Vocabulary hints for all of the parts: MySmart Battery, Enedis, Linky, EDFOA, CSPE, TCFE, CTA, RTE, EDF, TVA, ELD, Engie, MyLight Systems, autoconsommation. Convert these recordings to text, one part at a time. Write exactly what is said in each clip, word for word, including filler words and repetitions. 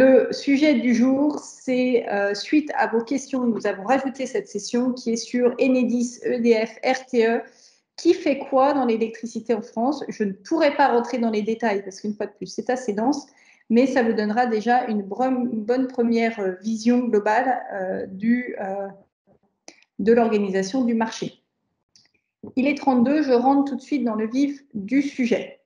Le sujet du jour, c'est euh, suite à vos questions, nous avons rajouté cette session qui est sur Enedis, E D F, R T E, qui fait quoi dans l'électricité en France. Je ne pourrai pas rentrer dans les détails parce qu'une fois de plus, c'est assez dense, mais ça vous donnera déjà une bonne première vision globale euh, du, euh, de l'organisation du marché. Il est trente-deux, je rentre tout de suite dans le vif du sujet.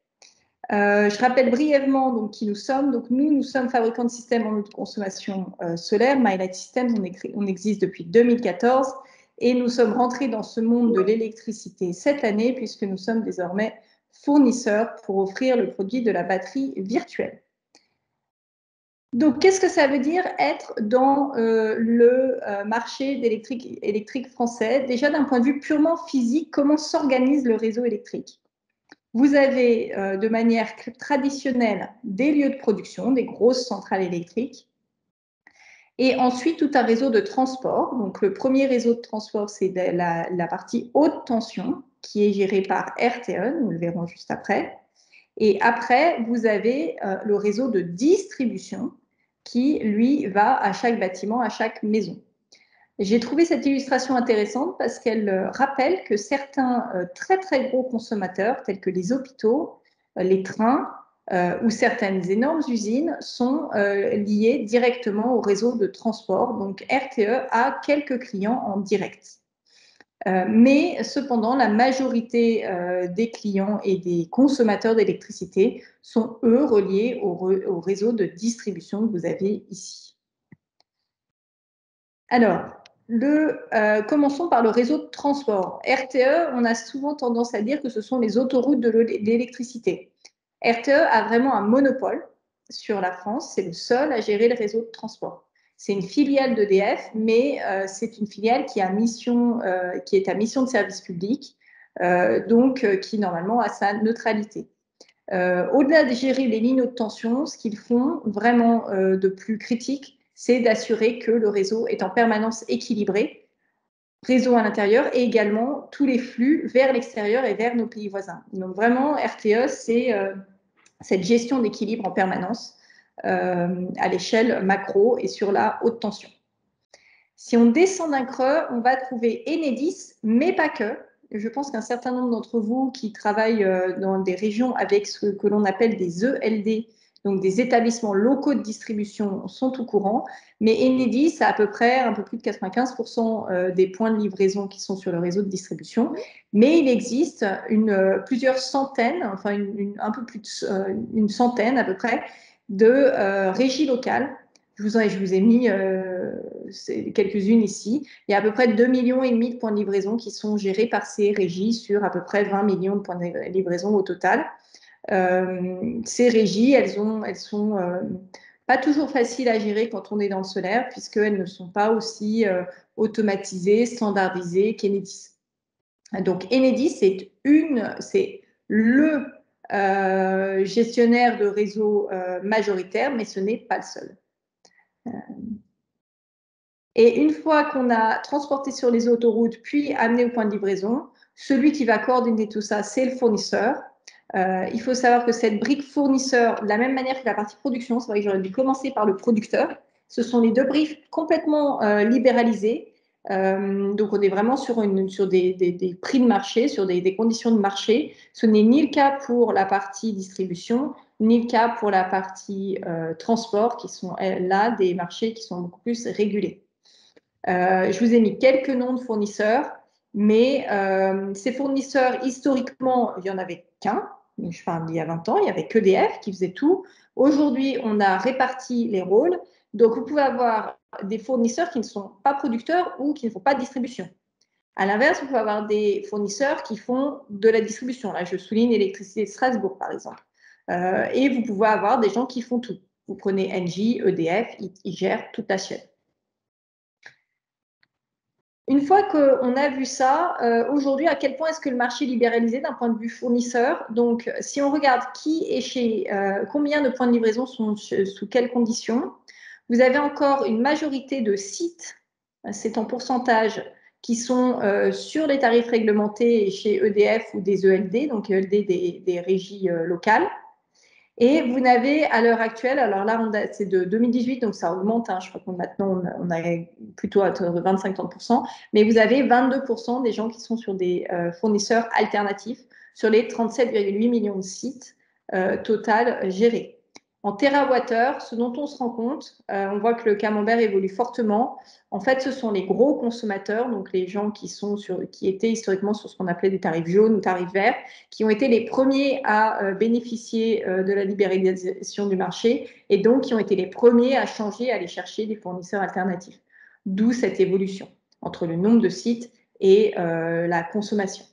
Euh, je rappelle brièvement donc, qui nous sommes. Donc, nous, nous sommes fabricants de systèmes en autoconsommation euh, solaire. MyLight Systems, on, est, on existe depuis deux mille quatorze et nous sommes rentrés dans ce monde de l'électricité cette année puisque nous sommes désormais fournisseurs pour offrir le produit de la batterie virtuelle. Donc, qu'est-ce que ça veut dire être dans euh, le euh, marché d'électrique électrique français? Déjà, d'un point de vue purement physique, comment s'organise le réseau électrique? Vous avez euh, de manière traditionnelle des lieux de production, des grosses centrales électriques, et ensuite tout un réseau de transport. Donc, le premier réseau de transport, c'est la, la partie haute tension qui est gérée par R T E, nous le verrons juste après. Et après, vous avez euh, le réseau de distribution qui, lui, va à chaque bâtiment, à chaque maison. J'ai trouvé cette illustration intéressante parce qu'elle rappelle que certains euh, très, très gros consommateurs, tels que les hôpitaux, euh, les trains euh, ou certaines énormes usines, sont euh, liés directement au réseau de transport. Donc, R T E a quelques clients en direct. Euh, mais cependant, la majorité euh, des clients et des consommateurs d'électricité sont, eux, reliés au, re, au réseau de distribution que vous avez ici. Alors, le, euh, commençons par le réseau de transport. R T E, on a souvent tendance à dire que ce sont les autoroutes de l'électricité. R T E a vraiment un monopole sur la France, c'est le seul à gérer le réseau de transport. C'est une filiale d'E D F, mais euh, c'est une filiale qui, a mission, euh, qui est à mission de service public, euh, donc euh, qui normalement a sa neutralité. Euh, Au-delà de gérer les lignes de tension, ce qu'ils font vraiment euh, de plus critique, c'est d'assurer que le réseau est en permanence équilibré, réseau à l'intérieur et également tous les flux vers l'extérieur et vers nos pays voisins. Donc vraiment, R T E, c'est euh, cette gestion d'équilibre en permanence. Euh, à l'échelle macro et sur la haute tension. Si on descend d'un creux, on va trouver Enedis, mais pas que. Je pense qu'un certain nombre d'entre vous qui travaillent euh, dans des régions avec ce que l'on appelle des E L D, donc des établissements locaux de distribution, sont au courant, mais Enedis a à peu près un peu plus de quatre-vingt-quinze pour cent des points de livraison qui sont sur le réseau de distribution, mais il existe une, plusieurs centaines, enfin une, une, un peu plus de, une centaine à peu près, de euh, régies locales. Je vous, en, je vous ai mis euh, quelques-unes ici. Il y a à peu près deux virgule cinq millions de points de livraison qui sont gérés par ces régies sur à peu près vingt millions de points de livraison au total. Euh, ces régies, elles ont, elles sont euh, pas toujours faciles à gérer quand on est dans le solaire, puisqu'elles ne sont pas aussi euh, automatisées, standardisées qu'Enedis. Donc, Enedis, c'est une, c'est le Euh, gestionnaire de réseau euh, majoritaire, mais ce n'est pas le seul. Euh, et une fois qu'on a transporté sur les autoroutes, puis amené au point de livraison, celui qui va coordonner tout ça, c'est le fournisseur. Euh, il faut savoir que cette brique fournisseur, de la même manière que la partie production, c'est vrai que j'aurais dû commencer par le producteur, ce sont les deux briques complètement euh, libéralisées. Euh, donc, on est vraiment sur, une, sur des, des, des prix de marché, sur des, des conditions de marché. Ce n'est ni le cas pour la partie distribution, ni le cas pour la partie euh, transport, qui sont là des marchés qui sont beaucoup plus régulés. Euh, je vous ai mis quelques noms de fournisseurs, mais euh, ces fournisseurs, historiquement, il n'y en avait qu'un. Je parle d'il y a vingt ans, il n'y avait que E D F qui faisait tout. Aujourd'hui, on a réparti les rôles. Donc, vous pouvez avoir des fournisseurs qui ne sont pas producteurs ou qui ne font pas de distribution. À l'inverse, vous pouvez avoir des fournisseurs qui font de la distribution. Là, je souligne Électricité de Strasbourg, par exemple. Euh, et vous pouvez avoir des gens qui font tout. Vous prenez Engie, E D F, ils, ils gèrent toute la chaîne. Une fois qu'on a vu ça, euh, aujourd'hui, à quel point est-ce que le marché est libéralisé d'un point de vue fournisseur? Donc, si on regarde qui est chez, euh, combien de points de livraison sont sous quelles conditions? Vous avez encore une majorité de sites, c'est en pourcentage, qui sont euh, sur les tarifs réglementés chez E D F ou des E L D, donc E L D des, des régies euh, locales. Et vous n'avez à l'heure actuelle, alors là c'est de deux mille dix-huit, donc ça augmente, hein, je crois que maintenant on a plutôt à vingt-cinq à trente pour cent, mais vous avez vingt-deux pour cent des gens qui sont sur des euh, fournisseurs alternatifs sur les trente-sept virgule huit millions de sites euh, total gérés. En térawattheure, ce dont on se rend compte, euh, on voit que le camembert évolue fortement. En fait, ce sont les gros consommateurs, donc les gens qui, sont sur, qui étaient historiquement sur ce qu'on appelait des tarifs jaunes ou tarifs verts, qui ont été les premiers à euh, bénéficier euh, de la libéralisation du marché et donc qui ont été les premiers à changer, à aller chercher des fournisseurs alternatifs. D'où cette évolution entre le nombre de sites et euh, la consommation.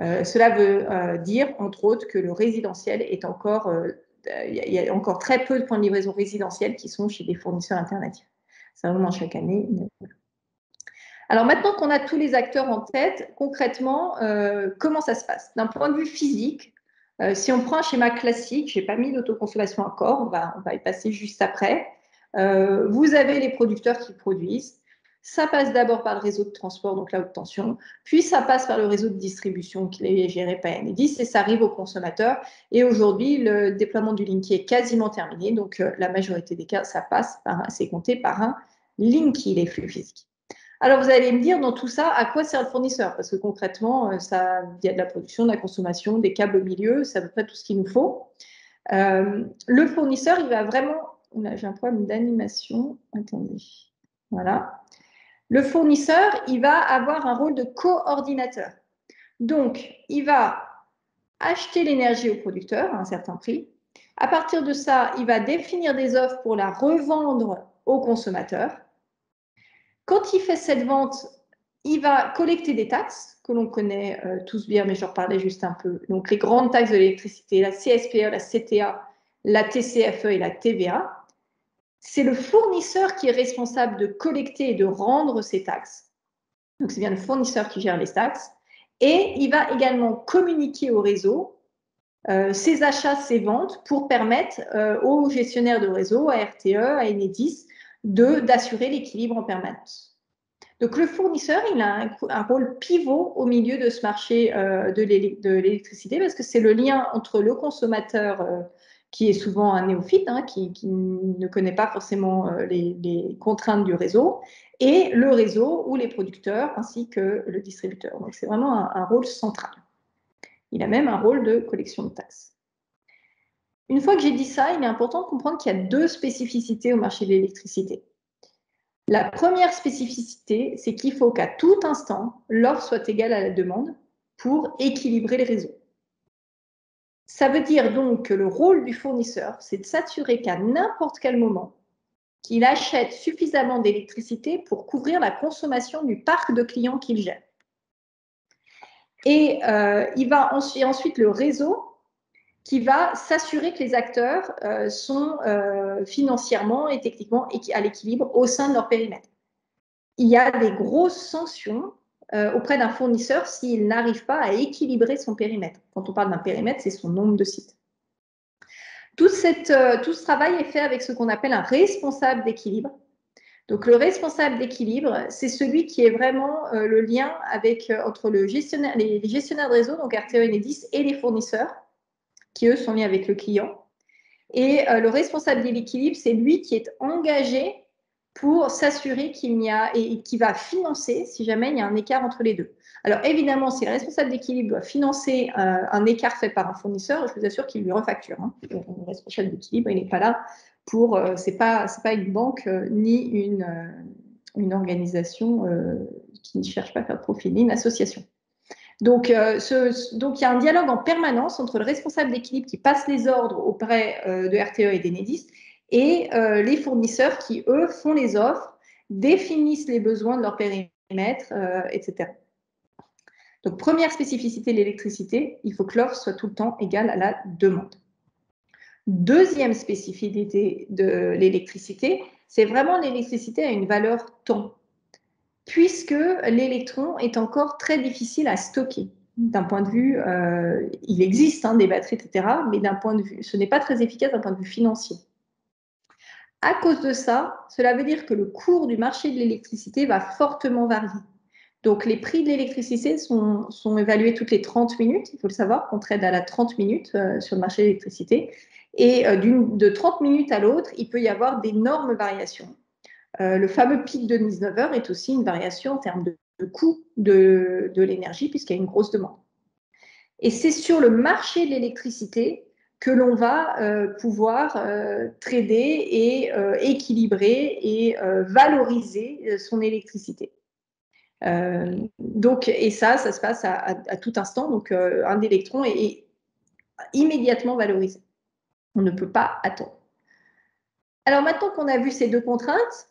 Euh, cela veut euh, dire, entre autres, que le résidentiel est encore... Euh, il y a encore très peu de points de livraison résidentiels qui sont chez des fournisseurs alternatifs. Ça augmente chaque année. Alors maintenant qu'on a tous les acteurs en tête, concrètement, euh, comment ça se passe? D'un point de vue physique, euh, si on prend un schéma classique, je n'ai pas mis d'autoconsommation encore, on va, on va y passer juste après, euh, vous avez les producteurs qui produisent, ça passe d'abord par le réseau de transport, donc la haute tension, puis ça passe par le réseau de distribution qui est géré par Enedis et ça arrive aux consommateurs. Et aujourd'hui, le déploiement du Linky est quasiment terminé, donc euh, la majorité des cas, ça passe par, c'est compté par un Linky, les flux physiques. Alors, vous allez me dire, dans tout ça, à quoi sert le fournisseur? Parce que concrètement, il y a de la production, de la consommation, des câbles au milieu, c'est à peu près tout ce qu'il nous faut. Euh, le fournisseur, il va vraiment... Là, j'ai un problème d'animation. Attendez. Voilà. Le fournisseur, il va avoir un rôle de coordinateur. Donc, il va acheter l'énergie au producteur à un certain prix. À partir de ça, il va définir des offres pour la revendre au consommateur. Quand il fait cette vente, il va collecter des taxes que l'on connaît euh, tous bien, mais j'en reparlais juste un peu. Donc, les grandes taxes de l'électricité, la C S P E, la C T A, la T C F E et la T V A. C'est le fournisseur qui est responsable de collecter et de rendre ces taxes. Donc, c'est bien le fournisseur qui gère les taxes. Et il va également communiquer au réseau euh, ses achats, ses ventes pour permettre euh, aux gestionnaires de réseau, à R T E, à Enedis, d'assurer l'équilibre en permanence. Donc, le fournisseur, il a un, un rôle pivot au milieu de ce marché euh, de l'électricité parce que c'est le lien entre le consommateur euh, qui est souvent un néophyte, hein, qui, qui ne connaît pas forcément les, les contraintes du réseau, et le réseau ou les producteurs ainsi que le distributeur. Donc, c'est vraiment un, un rôle central. Il a même un rôle de collection de taxes. Une fois que j'ai dit ça, il est important de comprendre qu'il y a deux spécificités au marché de l'électricité. La première spécificité, c'est qu'il faut qu'à tout instant, l'offre soit égale à la demande pour équilibrer le réseau. Ça veut dire donc que le rôle du fournisseur, c'est de s'assurer qu'à n'importe quel moment, qu'il achète suffisamment d'électricité pour couvrir la consommation du parc de clients qu'il gère. Et euh, il va ensuite, ensuite le réseau qui va s'assurer que les acteurs euh, sont euh, financièrement et techniquement à l'équilibre au sein de leur périmètre. Il y a des grosses sanctions Euh, auprès d'un fournisseur s'il n'arrive pas à équilibrer son périmètre. Quand on parle d'un périmètre, c'est son nombre de sites. Tout, cette, euh, tout ce travail est fait avec ce qu'on appelle un responsable d'équilibre. Donc, le responsable d'équilibre, c'est celui qui est vraiment euh, le lien avec, euh, entre le gestionnaire, les, les gestionnaires de réseau, donc R T E, Enedis, et les fournisseurs, qui eux sont liés avec le client. Et euh, le responsable de l'équilibre, c'est lui qui est engagé pour s'assurer qu'il n'y a et qui va financer si jamais il y a un écart entre les deux. Alors évidemment, si le responsable d'équilibre doit financer euh, un écart fait par un fournisseur, je vous assure qu'il lui refacture. Hein. Le responsable d'équilibre, il n'est pas là pour. Euh, c'est pas c'est pas une banque euh, ni une euh, une organisation euh, qui ne cherche pas à faire de profit, ni une association. Donc, euh, ce, donc il y a un dialogue en permanence entre le responsable d'équilibre qui passe les ordres auprès euh, de R T E et d'Enedis. Et euh, les fournisseurs qui, eux, font les offres, définissent les besoins de leur périmètre, euh, et cetera. Donc, première spécificité de l'électricité, il faut que l'offre soit tout le temps égale à la demande. Deuxième spécificité de l'électricité, c'est vraiment l'électricité à une valeur temps, puisque l'électron est encore très difficile à stocker. D'un point de vue, euh, il existe hein, des batteries, et cetera, mais d'un point de vue, ce n'est pas très efficace d'un point de vue financier. À cause de ça, cela veut dire que le cours du marché de l'électricité va fortement varier. Donc, les prix de l'électricité sont, sont évalués toutes les trente minutes. Il faut le savoir qu'on trade à la trente minutes euh, sur le marché de l'électricité. Et euh, de trente minutes à l'autre, il peut y avoir d'énormes variations. Euh, le fameux pic de dix-neuf heures est aussi une variation en termes de, de coût de, de l'énergie, puisqu'il y a une grosse demande. Et c'est sur le marché de l'électricité que l'on va euh, pouvoir euh, trader et euh, équilibrer et euh, valoriser son électricité. Euh, donc, et ça, ça se passe à, à, à tout instant. Donc, euh, un électron est, est immédiatement valorisé. On ne peut pas attendre. Alors, maintenant qu'on a vu ces deux contraintes,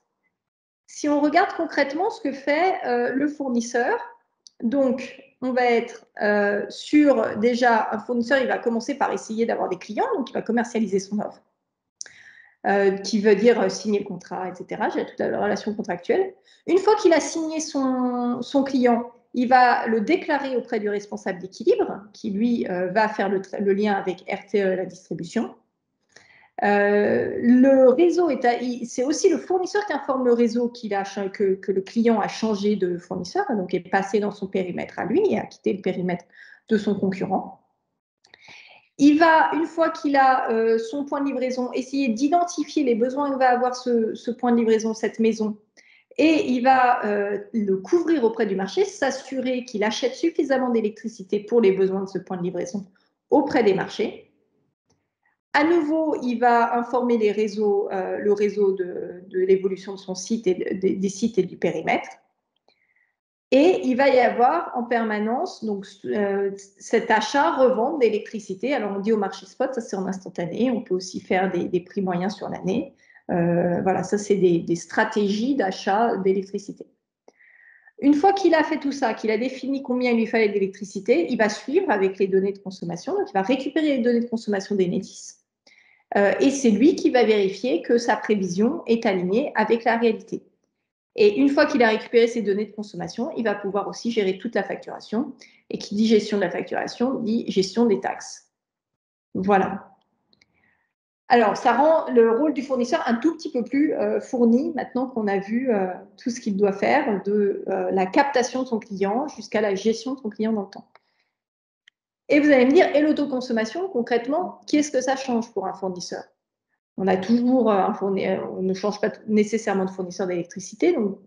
si on regarde concrètement ce que fait euh, le fournisseur, donc, on va être euh, sur, déjà, un fournisseur, il va commencer par essayer d'avoir des clients, donc il va commercialiser son offre, euh, qui veut dire euh, signer le contrat, et cetera. J'ai toute la relation contractuelle. Une fois qu'il a signé son, son client, il va le déclarer auprès du responsable d'équilibre, qui, lui, euh, va faire le, le lien avec R T E, la distribution. Euh, le réseau, c'est aussi le fournisseur qui informe le réseau qu'il a, que, que le client a changé de fournisseur, donc est passé dans son périmètre à lui et a quitté le périmètre de son concurrent. Il va, une fois qu'il a euh, son point de livraison, essayer d'identifier les besoins que va avoir ce, ce point de livraison, cette maison, et il va euh, le couvrir auprès du marché, s'assurer qu'il achète suffisamment d'électricité pour les besoins de ce point de livraison auprès des marchés. À nouveau, il va informer les réseaux, euh, le réseau de, de l'évolution de son site et de, de, des sites et du périmètre. Et il va y avoir en permanence donc, euh, cet achat-revente d'électricité. Alors, on dit au marché spot, ça c'est en instantané. On peut aussi faire des, des prix moyens sur l'année. Euh, voilà, ça c'est des, des stratégies d'achat d'électricité. Une fois qu'il a fait tout ça, qu'il a défini combien il lui fallait d'électricité, il va suivre avec les données de consommation. Donc, il va récupérer les données de consommation d'Enedis. Euh, et c'est lui qui va vérifier que sa prévision est alignée avec la réalité. Et une fois qu'il a récupéré ces données de consommation, il va pouvoir aussi gérer toute la facturation. Et qui dit gestion de la facturation, dit gestion des taxes. Voilà. Alors, ça rend le rôle du fournisseur un tout petit peu plus euh, fourni maintenant qu'on a vu euh, tout ce qu'il doit faire de euh, la captation de son client jusqu'à la gestion de son client dans le temps. Et vous allez me dire, et l'autoconsommation, concrètement, qu'est-ce que ça change pour un fournisseur? On a toujours un fournisseur, on ne change pas nécessairement de fournisseur d'électricité, donc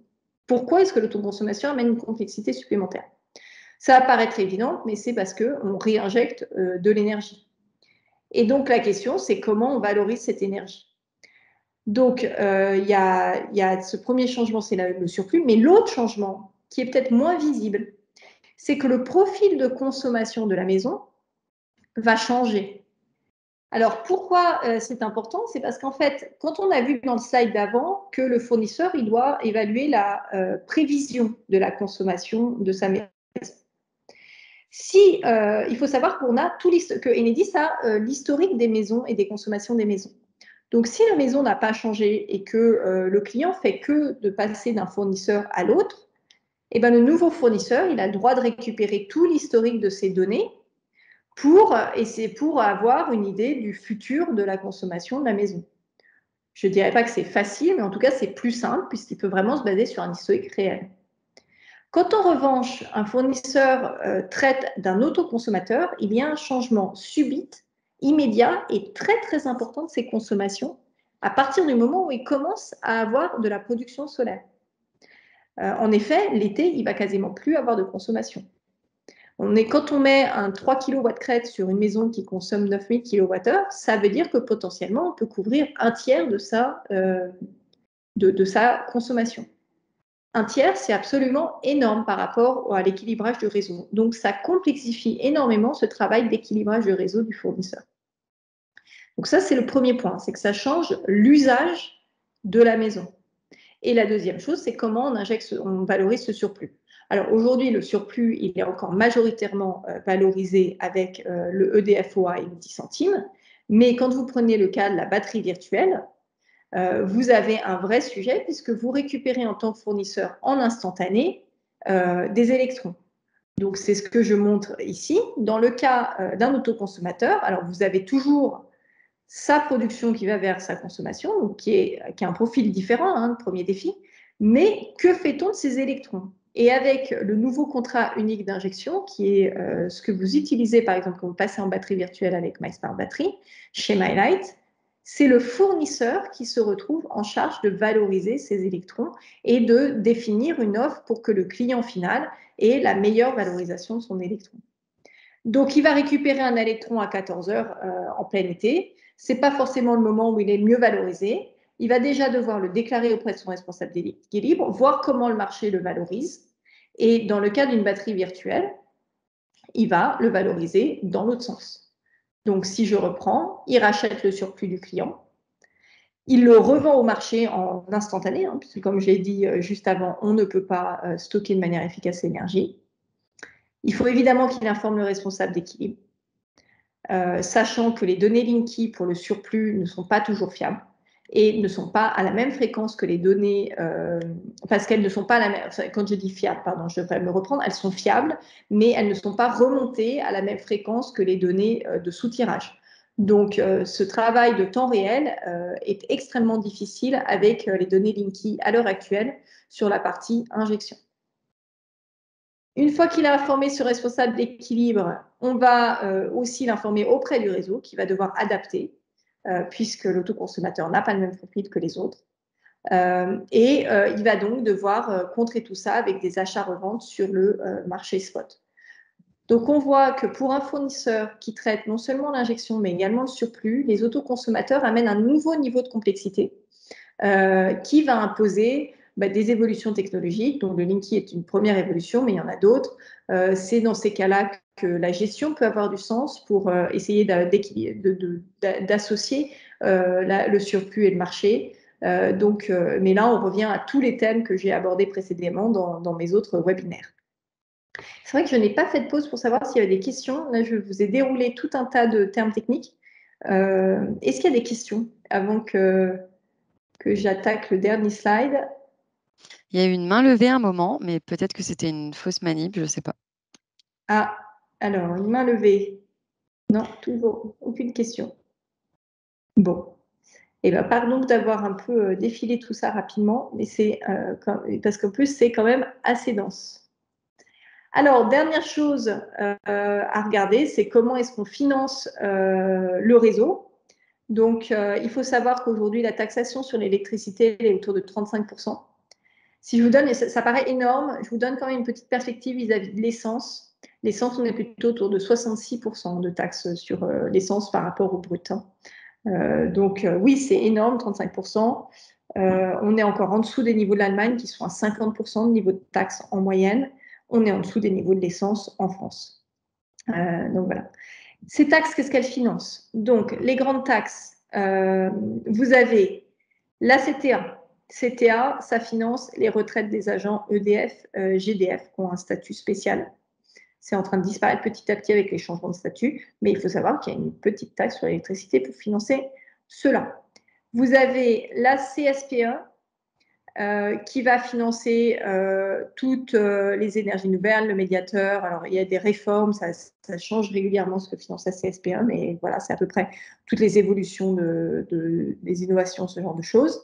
pourquoi est-ce que l'autoconsommation amène une complexité supplémentaire? Ça va paraître évident, mais c'est parce qu'on réinjecte euh, de l'énergie. Et donc, la question, c'est comment on valorise cette énergie. Donc, euh, y a, y a ce premier changement, c'est le surplus, mais l'autre changement, qui est peut-être moins visible, c'est que le profil de consommation de la maison va changer. Alors, pourquoi euh, c'est important? C'est parce qu'en fait, quand on a vu dans le slide d'avant que le fournisseur, il doit évaluer la euh, prévision de la consommation de sa maison. Si, euh, il faut savoir qu'on a tout que Enedis a euh, l'historique des maisons et des consommations des maisons. Donc, si la maison n'a pas changé et que euh, le client fait que de passer d'un fournisseur à l'autre, eh ben, le nouveau fournisseur, il a le droit de récupérer tout l'historique de ces données pour, et c'est pour avoir une idée du futur de la consommation de la maison. Je ne dirais pas que c'est facile, mais en tout cas, c'est plus simple puisqu'il peut vraiment se baser sur un historique réel. Quand en revanche, un fournisseur euh, traite d'un autoconsommateur, il y a un changement subit, immédiat et très très important de ses consommations à partir du moment où il commence à avoir de la production solaire. Euh, en effet, l'été, il ne va quasiment plus avoir de consommation. On est, quand on met un trois kilowatts crête sur une maison qui consomme neuf mille kilowattheures, ça veut dire que potentiellement, on peut couvrir un tiers de sa, euh, de, de sa consommation. Un tiers, c'est absolument énorme par rapport à l'équilibrage du réseau. Donc, ça complexifie énormément ce travail d'équilibrage du réseau du fournisseur. Donc, ça, c'est le premier point, c'est que ça change l'usage de la maison. Et la deuxième chose, c'est comment on injecte, on valorise ce surplus. Alors, aujourd'hui, le surplus, il est encore majoritairement valorisé avec le E D F O A et le dix centimes. Mais quand vous prenez le cas de la batterie virtuelle, Euh, vous avez un vrai sujet puisque vous récupérez en tant que fournisseur en instantané euh, des électrons. Donc, c'est ce que je montre ici. Dans le cas euh, d'un autoconsommateur, alors vous avez toujours sa production qui va vers sa consommation, donc qui est, qui a un profil différent, hein, le premier défi, mais que fait-on de ces électrons? Et avec le nouveau contrat unique d'injection, qui est euh, ce que vous utilisez, par exemple, quand vous passez en batterie virtuelle avec MySmart Battery, chez MyLight, c'est le fournisseur qui se retrouve en charge de valoriser ces électrons et de définir une offre pour que le client final ait la meilleure valorisation de son électron. Donc, il va récupérer un électron à quatorze heures euh, en plein été. Ce n'est pas forcément le moment où il est mieux valorisé. Il va déjà devoir le déclarer auprès de son responsable d'équilibre, voir comment le marché le valorise. Et dans le cas d'une batterie virtuelle, il va le valoriser dans l'autre sens. Donc, si je reprends, il rachète le surplus du client. Il le revend au marché en instantané, hein, puisque comme je l'ai dit juste avant, on ne peut pas euh, stocker de manière efficace l'énergie. Il faut évidemment qu'il informe le responsable d'équilibre, euh, sachant que les données Linky pour le surplus ne sont pas toujours fiables et ne sont pas à la même fréquence que les données, euh, parce qu'elles ne sont pas, à la même, enfin, quand je dis fiables, pardon, je devrais me reprendre, elles sont fiables, mais elles ne sont pas remontées à la même fréquence que les données euh, de soutirage. Donc, euh, ce travail de temps réel euh, est extrêmement difficile avec euh, les données Linky à l'heure actuelle sur la partie injection. Une fois qu'il a informé ce responsable d'équilibre, on va euh, aussi l'informer auprès du réseau qui va devoir adapter, euh, puisque l'autoconsommateur n'a pas le même profil que les autres. Euh, et euh, il va donc devoir euh, contrer tout ça avec des achats-reventes sur le euh, marché spot. Donc, on voit que pour un fournisseur qui traite non seulement l'injection, mais également le surplus, les autoconsommateurs amènent un nouveau niveau de complexité euh, qui va imposer bah, des évolutions technologiques. Donc, le Linky est une première évolution, mais il y en a d'autres. Euh, C'est dans ces cas-là que la gestion peut avoir du sens pour euh, essayer d'associer euh, le surplus et le marché. Euh, donc, euh, mais là, on revient à tous les thèmes que j'ai abordés précédemment dans, dans mes autres webinaires. C'est vrai que je n'ai pas fait de pause pour savoir s'il y avait des questions. Là, je vous ai déroulé tout un tas de termes techniques. Euh, Est-ce qu'il y a des questions avant que, que j'attaque le dernier slide? Il y a eu une main levée à un moment, mais peut-être que c'était une fausse manip, je ne sais pas. Ah, alors, une main levée. Non, toujours, aucune question. Bon. Eh bien, pardon d'avoir un peu défilé tout ça rapidement, mais c'est euh, parce qu'en plus, c'est quand même assez dense. Alors, dernière chose euh, à regarder, c'est comment est-ce qu'on finance euh, le réseau. Donc, euh, il faut savoir qu'aujourd'hui, la taxation sur l'électricité est autour de trente-cinq pour cent. Si je vous donne, et ça, ça paraît énorme, je vous donne quand même une petite perspective vis-à-vis de l'essence. L'essence, on est plutôt autour de soixante-six pour cent de taxes sur euh, l'essence par rapport au brut. Hein. Euh, donc, euh, oui, c'est énorme, trente-cinq pour cent. Euh, on est encore en dessous des niveaux de l'Allemagne qui sont à cinquante pour cent de niveau de taxes en moyenne. On est en dessous des niveaux de l'essence en France. Euh, donc voilà. Ces taxes, qu'est-ce qu'elles financent? Donc, les grandes taxes, euh, vous avez la C T A. C T A, ça finance les retraites des agents E D F, euh, G D F, qui ont un statut spécial. C'est en train de disparaître petit à petit avec les changements de statut, mais il faut savoir qu'il y a une petite taxe sur l'électricité pour financer cela. Vous avez la C S P E, Euh, qui va financer euh, toutes euh, les énergies nouvelles, le médiateur. Alors, il y a des réformes, ça, ça change régulièrement ce que finance la C S P E, mais voilà, c'est à peu près toutes les évolutions de, de, des innovations, ce genre de choses.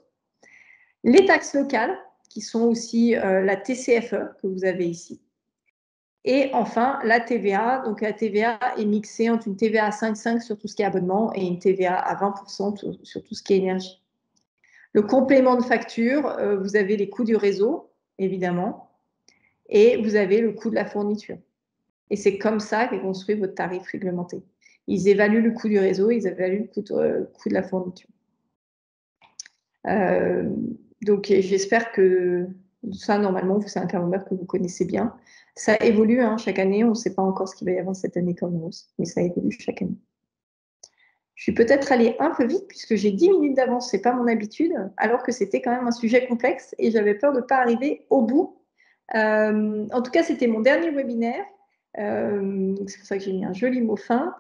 Les taxes locales, qui sont aussi euh, la T C F E que vous avez ici. Et enfin, la T V A. Donc, la T V A est mixée entre une T V A à cinq virgule cinq pour cent sur tout ce qui est abonnement et une T V A à vingt pour cent sur tout ce qui est énergie. Le complément de facture, euh, vous avez les coûts du réseau, évidemment, et vous avez le coût de la fourniture. Et c'est comme ça qu'est construit votre tarif réglementé. Ils évaluent le coût du réseau, ils évaluent le coût de, euh, coût de la fourniture. Euh, donc, j'espère que ça, normalement, c'est un thermomètre que vous connaissez bien. Ça évolue hein, chaque année, on ne sait pas encore ce qu'il va y avoir cette année comme hausse, mais ça évolue chaque année. Je suis peut-être allée un peu vite puisque j'ai dix minutes d'avance, ce n'est pas mon habitude, alors que c'était quand même un sujet complexe et j'avais peur de ne pas arriver au bout. Euh, en tout cas, c'était mon dernier webinaire, euh, c'est pour ça que j'ai mis un joli mot fin.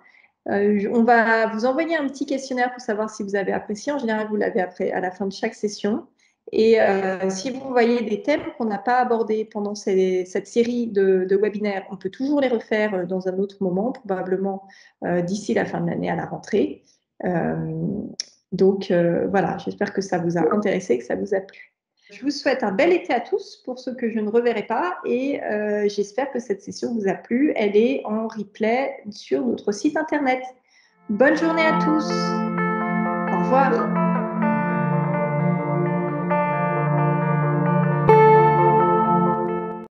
Euh, on va vous envoyer un petit questionnaire pour savoir si vous avez apprécié. En général, vous l'avez après à la fin de chaque session. Et euh, si vous voyez des thèmes qu'on n'a pas abordés pendant ces, cette série de, de webinaires, on peut toujours les refaire dans un autre moment, probablement euh, d'ici la fin de l'année à la rentrée. Euh, donc euh, voilà, j'espère que ça vous a intéressé, que ça vous a plu. Je vous souhaite un bel été à tous pour ceux que je ne reverrai pas et euh, j'espère que cette session vous a plu. Elle est en replay sur notre site internet. Bonne journée à tous. Au revoir.